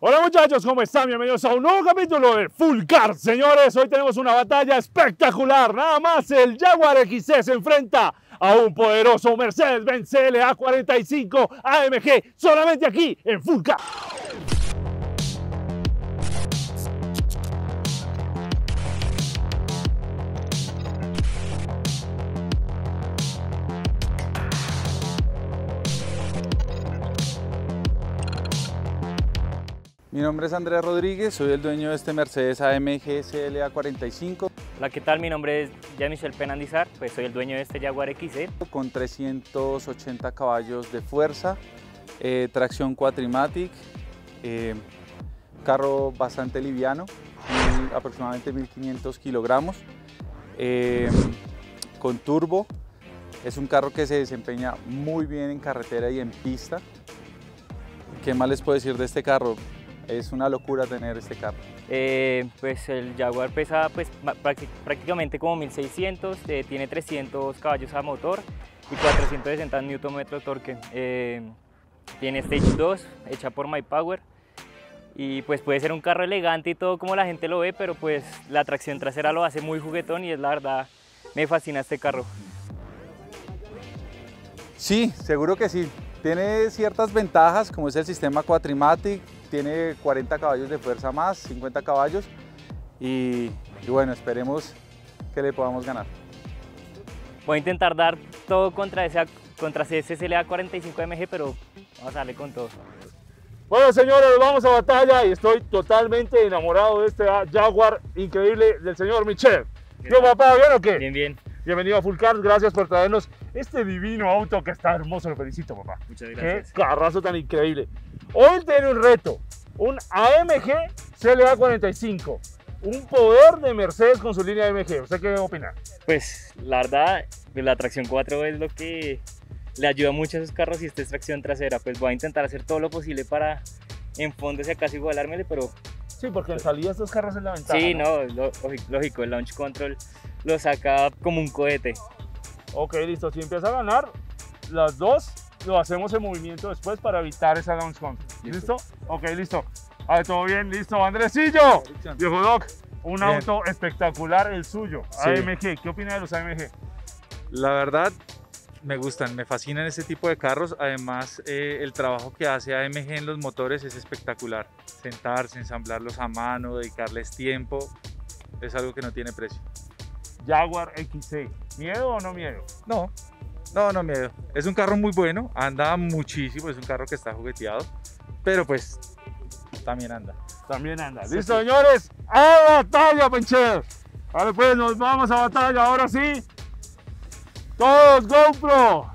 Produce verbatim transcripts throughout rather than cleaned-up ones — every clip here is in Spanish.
Hola muchachos, ¿cómo están? Bienvenidos a un nuevo capítulo de Full Car. Señores, hoy tenemos una batalla espectacular. Nada más el Jaguar X E se enfrenta a un poderoso Mercedes-Benz C L A cuarenta y cinco A M G. Solamente aquí en Full Car. Mi nombre es Andrea Rodríguez, soy el dueño de este Mercedes A M G C L A cuarenta y cinco. Hola, ¿qué tal? Mi nombre es Yamichel Penandizar, pues soy el dueño de este Jaguar X E. Con trescientos ochenta caballos de fuerza, eh, tracción quattromatic, eh, carro bastante liviano, mil, aproximadamente mil quinientos kilogramos, eh, con turbo. Es un carro que se desempeña muy bien en carretera y en pista. ¿Qué más les puedo decir de este carro? Es una locura tener este carro. Eh, pues el Jaguar pesa pues, prácticamente como mil seiscientos, eh, tiene trescientos caballos a motor y cuatrocientos sesenta Nm torque. Eh, tiene Stage dos, hecha por MyPower. Y pues puede ser un carro elegante y todo como la gente lo ve, pero pues la tracción trasera lo hace muy juguetón y es la verdad, me fascina este carro. Sí, seguro que sí. Tiene ciertas ventajas, como es el sistema quattromatic. Tiene cuarenta caballos de fuerza más, cincuenta caballos y, y bueno, esperemos que le podamos ganar. Voy a intentar dar todo contra ese, contra ese C L A cuarenta y cinco A M G, pero vamos a darle con todo. Bueno señores, vamos a batalla y estoy totalmente enamorado de este Jaguar increíble del señor Michel. ¿Yo papá, bien o qué? Bien, bien. Bienvenido a Full Cars, gracias por traernos este divino auto que está hermoso, lo felicito papá. Muchas gracias. Qué carrazo tan increíble. Hoy tiene un reto, un A M G C L A cuarenta y cinco, un poder de Mercedes con su línea A M G. ¿Usted qué opina? Pues la verdad, la tracción cuatro es lo que le ayuda mucho a esos carros y esta es tracción trasera. Pues voy a intentar hacer todo lo posible para en fondo si acaso igualármele, pero... Sí, porque en salida estos carros es la ventaja. Sí, no, no lógico, el launch control lo saca como un cohete. Ok, listo, si empieza a ganar las dos, lo hacemos en movimiento después para evitar esa launch control. ¿Listo? ¿Listo? Ok, listo. A ver, todo bien, listo. Andresillo, viejo Doc, un bien. Auto espectacular el suyo, sí. A M G. ¿Qué opina de los A M G? La verdad, me gustan, me fascinan este tipo de carros. Además, eh, el trabajo que hace A M G en los motores es espectacular. Sentarse, ensamblarlos a mano, dedicarles tiempo, es algo que no tiene precio. Jaguar X E, ¿miedo o no miedo? No. No, no miedo. Es un carro muy bueno, anda muchísimo, es un carro que está jugueteado, pero pues también anda. También anda. Listo, sí, señores, a batalla, Pencher. Vale, pues nos vamos a batalla, ahora sí. Todos GoPro,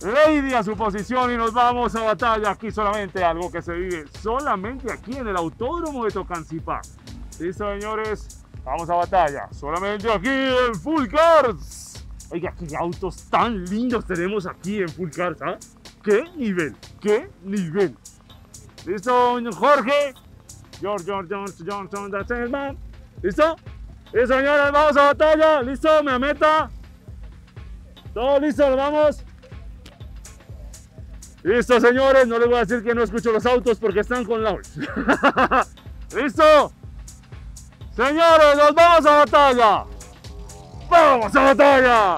ready a su posición y nos vamos a batalla. Aquí solamente algo que se vive, solamente aquí en el autódromo de Tocancipá. Listo, señores, vamos a batalla, solamente aquí en Full Cars. Oiga, qué autos tan lindos tenemos aquí en Full Cars, ¿ah? ¡Qué nivel! ¡Qué nivel! ¿Listo, Jorge? George, George, George, Johnson, that's it, man. ¿Listo? Listo, señores, vamos a batalla. ¿Listo? Me meta. ¿Todo listo? ¿Nos vamos? Listo, señores. No les voy a decir que no escucho los autos porque están con launch. ¿Listo? Señores, nos vamos a batalla. ¡Vamos a batalla!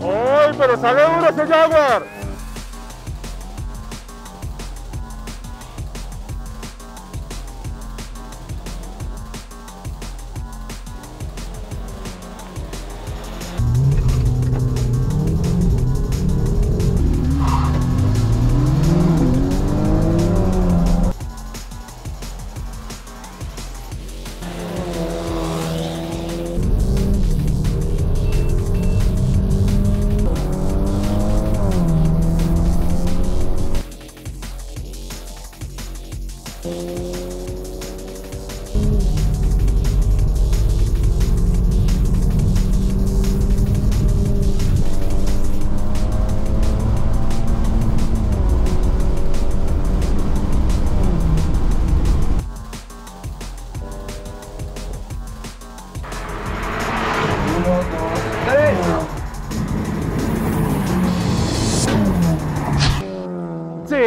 ¡Ay, pero sale duro ese Jaguar!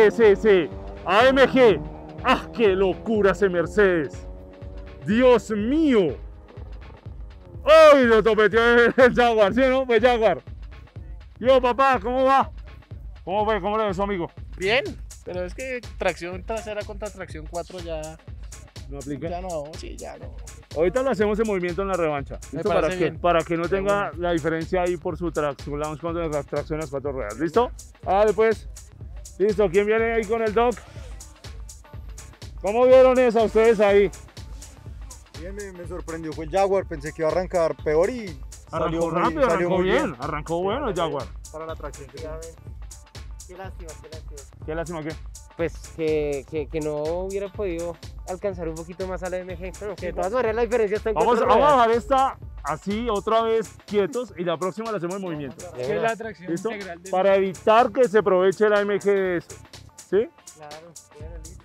sí, sí. A M G. ¡Ah, qué locura ese Mercedes! ¡Dios mío! ¡Ay, lo topeteó el Jaguar! ¿Sí o no? Pues Jaguar. Yo, papá, ¿cómo va? ¿Cómo fue? ¿Cómo le ves, amigo? Bien, pero es que tracción trasera contra tracción cuatro ya... ¿No aplica? Ya no, sí, ya no. Ahorita lo hacemos en movimiento en la revancha. ¿Listo? Para que, para que no tenga bueno. la diferencia ahí por su tracción, la tracción en las cuatro ruedas. ¿Listo? Ah, después. Listo, ¿quién viene ahí con el doc? ¿Cómo vieron eso ustedes ahí? Bien, me, me sorprendió, fue el Jaguar, pensé que iba a arrancar peor y arrancó salió rápido, muy, arrancó salió muy bien. bien, arrancó bueno el Jaguar. Para la tracción. Qué lástima, qué lástima. ¿Qué lástima qué? Pues que, que, que no hubiera podido alcanzar un poquito más a la M G, pero que de todas maneras la diferencia está en cuatro ruedas. Vamos a dejar esta así otra vez quietos y la próxima la hacemos en movimiento. Es que la tracción integral. Para evitar que se aproveche la M G de eso, ¿sí? Claro, bueno, listo.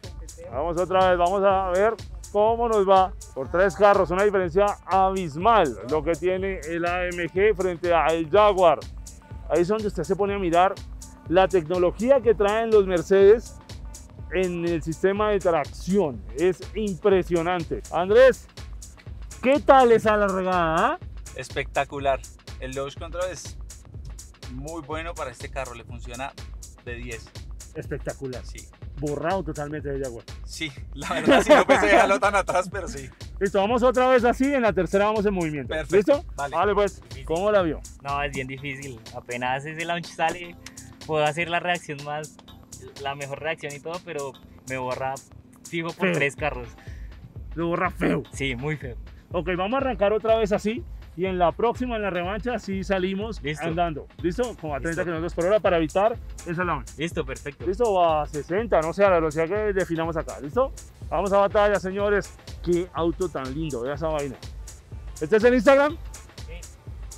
Vamos otra vez, vamos a ver cómo nos va por tres carros, una diferencia abismal lo que tiene el A M G frente al Jaguar. Ahí es donde usted se pone a mirar la tecnología que traen los Mercedes en el sistema de tracción, es impresionante. Andrés, ¿qué tal esa la regada? ¿Eh? Espectacular, el Launch Control es muy bueno para este carro, le funciona de diez. Espectacular. Sí. Borrado totalmente de Jaguar. Sí, la verdad sí, no pensé dejarlo tan atrás, pero sí. Listo, vamos otra vez así, en la tercera vamos en movimiento. Perfecto. ¿Listo? Vale, vale pues, difícil. ¿Cómo la vio? No, es bien difícil, apenas ese launch sale, puedo hacer la reacción más, la mejor reacción y todo, pero me borra fijo por feo. tres carros. Lo borra feo. Sí, muy feo. Ok, vamos a arrancar otra vez así. Y en la próxima, en la revancha, sí salimos Listo. andando. ¿Listo? Como a treinta kilómetros por hora para evitar esa launch. Listo, perfecto. Listo, o a sesenta, no sé, a la velocidad que definamos acá. ¿Listo? Vamos a batalla, señores. Qué auto tan lindo, vean esa vaina. ¿Este es el Instagram? Sí.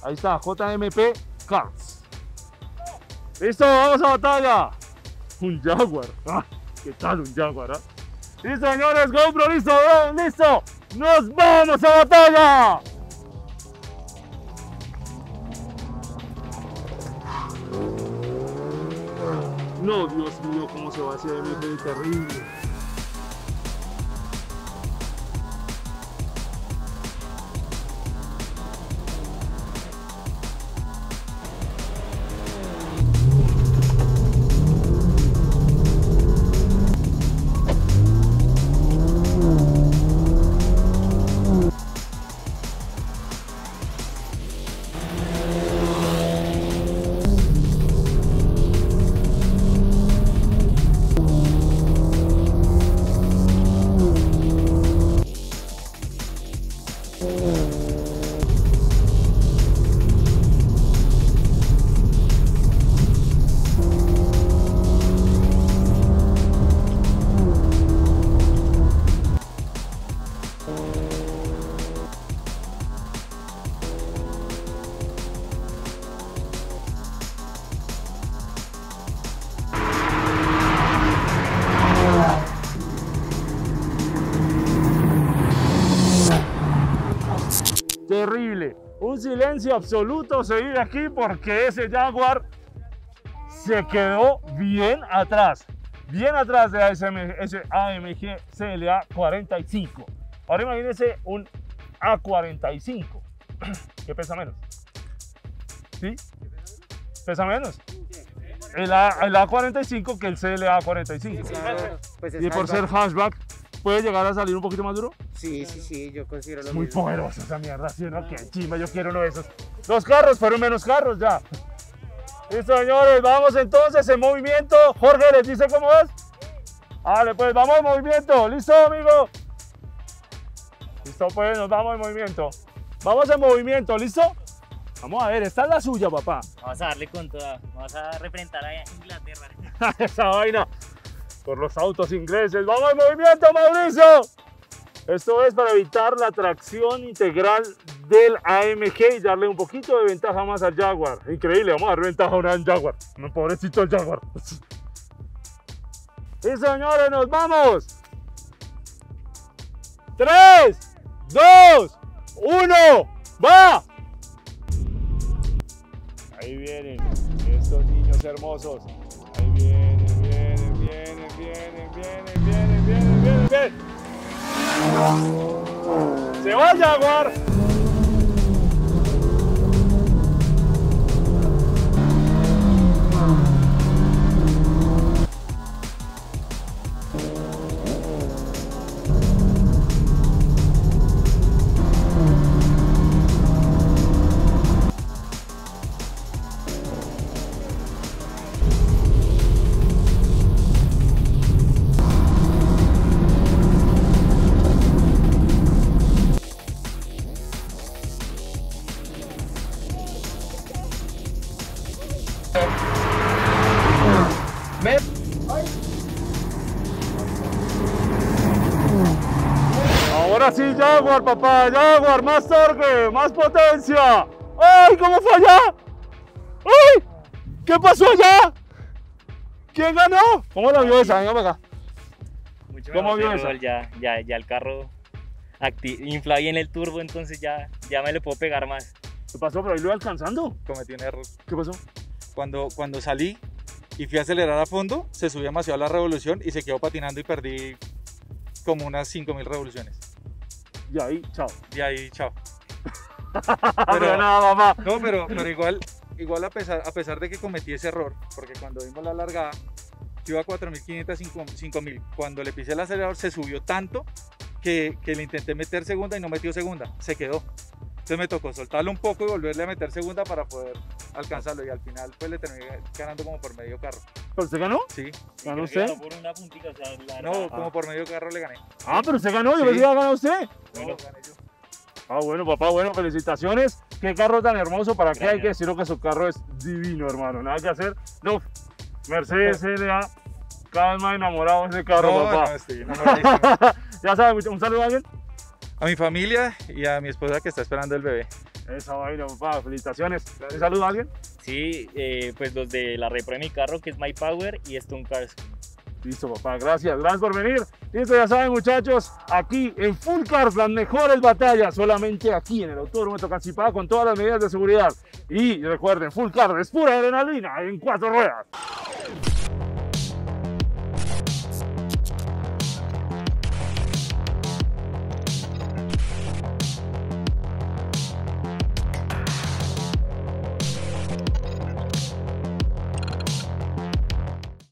Ahí está, J M P Cars. Listo, vamos a batalla. Un Jaguar. Ah, ¿qué tal un Jaguar? Ah? Listo, señores, GoPro, listo, listo. ¡Nos vamos a batalla! No, Dios mío, cómo se va a hacer el terrible. Terrible, un silencio absoluto se vive aquí porque ese Jaguar se quedó bien atrás, bien atrás de ese A M G C L A cuarenta y cinco. Ahora imagínense un A cuarenta y cinco, que pesa menos, ¿sí? Pesa menos. El, A, el A cuarenta y cinco que el C L A cuarenta y cinco. Y por ser hatchback, ¿puede llegar a salir un poquito más duro? Sí, sí, sí, yo considero lo mismo. Muy poderosa esa mierda, ¿sí o no? Qué chimba, yo quiero uno de esos. Los carros fueron menos carros ya. Listo, señores, vamos entonces en movimiento. Jorge, ¿les dice cómo es? Vale, pues vamos en movimiento. ¿Listo, amigo? Listo, pues nos vamos en movimiento. Vamos en movimiento, ¿listo? Vamos a ver, esta es la suya, papá. Vamos a darle con toda. Vamos a representar a Inglaterra. Esa vaina. Por los autos ingleses. ¡Vamos en movimiento, Mauricio! Esto es para evitar la tracción integral del A M G y darle un poquito de ventaja más al Jaguar. Increíble, vamos a dar ventaja ahora al Jaguar. No, pobrecito el Jaguar. Y señores, nos vamos. tres, dos, uno, ¡va! Ahí vienen estos niños hermosos. Ahí vienen, vienen, vienen. viene, viene, viene, viene, viene. Se va el Jaguar. Ahora sí, Jaguar, papá, Jaguar, más torque, más potencia. ¡Ay, cómo fue allá! ¡Ay! ¿Qué pasó allá? ¿Quién ganó? ¿Cómo la vio esa? Venga para acá. Mucho ¿Cómo vio esa? Ya, ya, ya el carro infla bien el turbo, entonces ya, ya me le puedo pegar más. ¿Qué pasó? ¿Pero ahí lo iba alcanzando? Cometí un error. ¿Qué pasó? Cuando, cuando salí y fui a acelerar a fondo, se subió demasiado la revolución y se quedó patinando y perdí como unas cinco mil revoluciones. Y ahí, chao. Y ahí, chao. Pero nada, mamá. No, pero, pero igual, igual a, pesar, a pesar de que cometí ese error, porque cuando vimos la largada, yo iba a cuatro mil quinientos, cinco mil. Cuando le pisé el acelerador, se subió tanto que, que le intenté meter segunda y no metió segunda. Se quedó. Entonces me tocó soltarlo un poco y volverle a meter segunda para poder alcanzarlo, y al final pues le terminé ganando como por medio carro. ¿Pero usted ganó? Sí. ¿Ganó usted? Ganó por una puntica, o sea, la no, la... como ah. por medio carro le gané. Ah, pero usted ganó, yo pensé que iba a ganar usted. Bueno, no, gané yo. Ah, bueno, papá, bueno, felicitaciones. Qué carro tan hermoso, para qué hay que decirlo, que su carro es divino, hermano, nada que hacer. No, Mercedes C L A, cada vez más enamorado de ese carro, no, papá. No, estoy enamoradísimo. Ya sabes, un saludo a alguien. A mi familia y a mi esposa que está esperando el bebé. Esa vaina, papá, felicitaciones. ¿Te saluda a alguien? Sí, eh, pues los de la repro de mi carro, que es MyPower y Stone Cars. Listo, papá, gracias, gracias por venir. Listo, ya saben, muchachos, aquí en Full Cars, las mejores batallas, solamente aquí en el Autódromo de Tocancipá, con todas las medidas de seguridad. Y recuerden, Full Cars es pura adrenalina en cuatro ruedas.